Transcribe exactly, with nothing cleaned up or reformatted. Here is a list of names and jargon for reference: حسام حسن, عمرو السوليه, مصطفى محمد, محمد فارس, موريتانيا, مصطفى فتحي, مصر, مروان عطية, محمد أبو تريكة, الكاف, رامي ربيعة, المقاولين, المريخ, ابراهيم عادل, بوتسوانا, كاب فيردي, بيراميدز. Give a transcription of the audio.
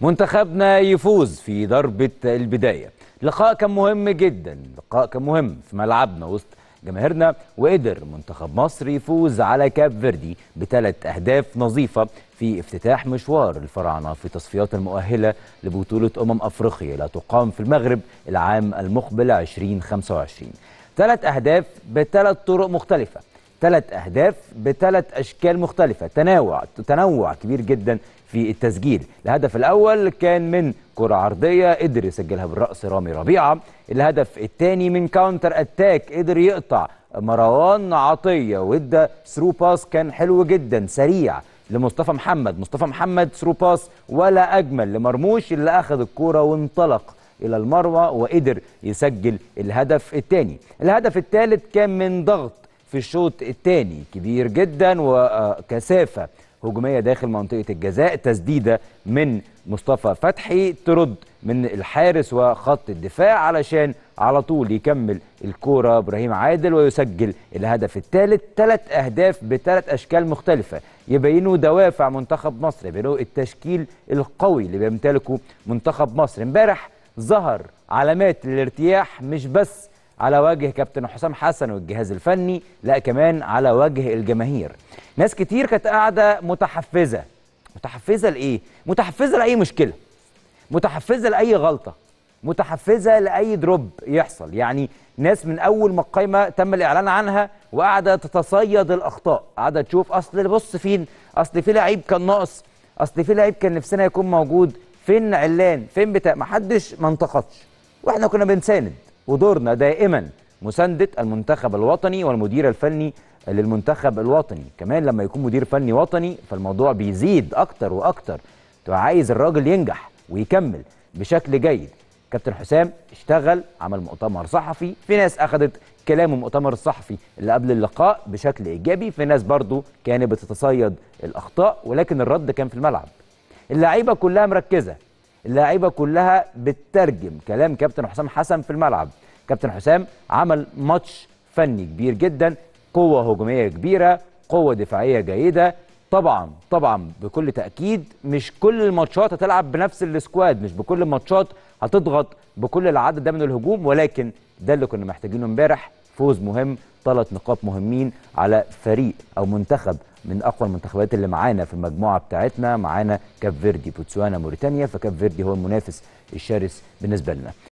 منتخبنا يفوز في ضربة البداية. لقاء كان مهم جدا، لقاء كان مهم في ملعبنا وسط جماهيرنا، وقدر منتخب مصر يفوز على كاب فيردي بثلاث أهداف نظيفة في افتتاح مشوار الفراعنة في تصفيات المؤهلة لبطولة أمم أفريقيا اللي تقام في المغرب العام المقبل ألفين وخمسة وعشرين. ثلاث أهداف بثلاث طرق مختلفة، ثلاث أهداف بثلاث أشكال مختلفة، تنوع تنوع كبير جدا في التسجيل. الهدف الأول كان من كرة عرضية قدر يسجلها بالرأس رامي ربيعة، الهدف الثاني من كاونتر أتاك قدر يقطع مروان عطية وادى ثرو باس كان حلو جدا سريع لمصطفى محمد، مصطفى محمد ثرو باس ولا أجمل لمرموش اللي أخذ الكرة وانطلق إلى المروة وقدر يسجل الهدف الثاني. الهدف الثالث كان من ضغط في الشوط الثاني كبير جدا وكثافة هجومية داخل منطقة الجزاء، تسديدة من مصطفى فتحي ترد من الحارس وخط الدفاع علشان على طول يكمل الكورة ابراهيم عادل ويسجل الهدف الثالث. ثلاث أهداف بثلاث أشكال مختلفة يبينوا دوافع منتخب مصر، يبينوا التشكيل القوي اللي بيمتلكه منتخب مصر. امبارح ظهر علامات الارتياح مش بس على وجه كابتن حسام حسن والجهاز الفني، لا كمان على وجه الجماهير. ناس كتير كانت قاعده متحفزه، متحفزه لايه؟ متحفزه لاي مشكله، متحفزه لاي غلطه، متحفزه لاي دروب يحصل. يعني ناس من اول ما القايمه تم الاعلان عنها وقاعده تتصيد الاخطاء، قاعده تشوف اصل بص فين، اصل في لعيب كان ناقص، اصل في لعيب كان نفسنا يكون موجود، فين علان، فين بتاع. محدش ما انتقدش، واحنا كنا بنساند، ودورنا دائما مساندة المنتخب الوطني والمدير الفني للمنتخب الوطني. كمان لما يكون مدير فني وطني فالموضوع بيزيد اكتر واكتر، تبقى عايز الراجل ينجح ويكمل بشكل جيد. كابتن حسام اشتغل، عمل مؤتمر صحفي، في ناس اخذت كلامه المؤتمر الصحفي اللي قبل اللقاء بشكل ايجابي، في ناس برضو كانت بتتصيد الاخطاء، ولكن الرد كان في الملعب. اللعيبه كلها مركزه، اللعيبه كلها بتترجم كلام كابتن حسام حسن في الملعب. كابتن حسام عمل ماتش فني كبير جدا، قوه هجوميه كبيره، قوه دفاعيه جيده. طبعا طبعا بكل تاكيد مش كل الماتشات هتلعب بنفس السكواد، مش بكل الماتشات هتضغط بكل العدد ده من الهجوم، ولكن ده اللي كنا محتاجينه امبارح. فوز مهم، ثلاث نقاط مهمين على فريق او منتخب من اقوى المنتخبات اللي معانا في المجموعه بتاعتنا. معانا كاب فيردي، بوتسوانا، موريتانيا، فكاب فيردي هو المنافس الشرس بالنسبه لنا.